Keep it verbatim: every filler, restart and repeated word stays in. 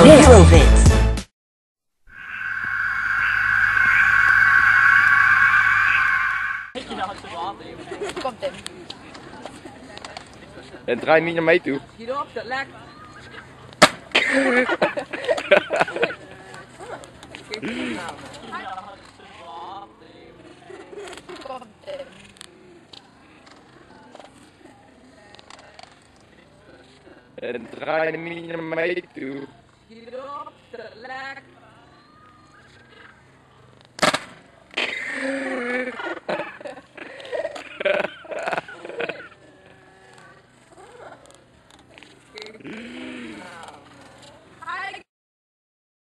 Lovitz. Komt hem. En draai niet naar mij toe. Hierop, dat lekt. Komt hem. En draai niet naar mij toe. Hierop, dat lekt.